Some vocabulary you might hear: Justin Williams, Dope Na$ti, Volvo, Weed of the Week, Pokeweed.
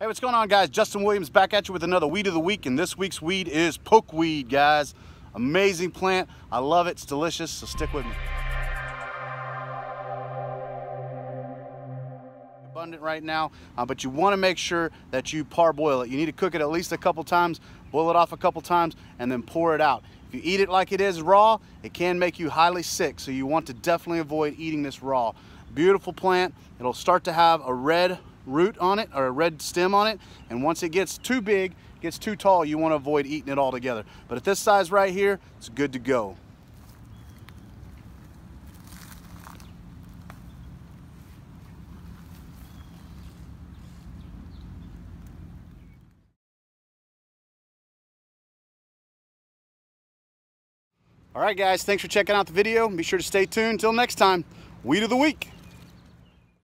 Hey, what's going on, guys? Justin Williams back at you with another Weed of the Week, and this week's weed is pokeweed, guys. Amazing plant. I love it. It's delicious, so stick with me. Abundant right now, but you want to make sure that you parboil it. You need to cook it at least a couple times, boil it off a couple times, and then pour it out. If you eat it like it is raw, it can make you highly sick, so you want to definitely avoid eating this raw. Beautiful plant. It'll start to have a red root on it, or a red stem on it, and once it gets too big, gets too tall, you want to avoid eating it altogether. But at this size right here, it's good to go. All right, guys, thanks for checking out the video. Be sure to stay tuned. Till next time, Weed of the Week.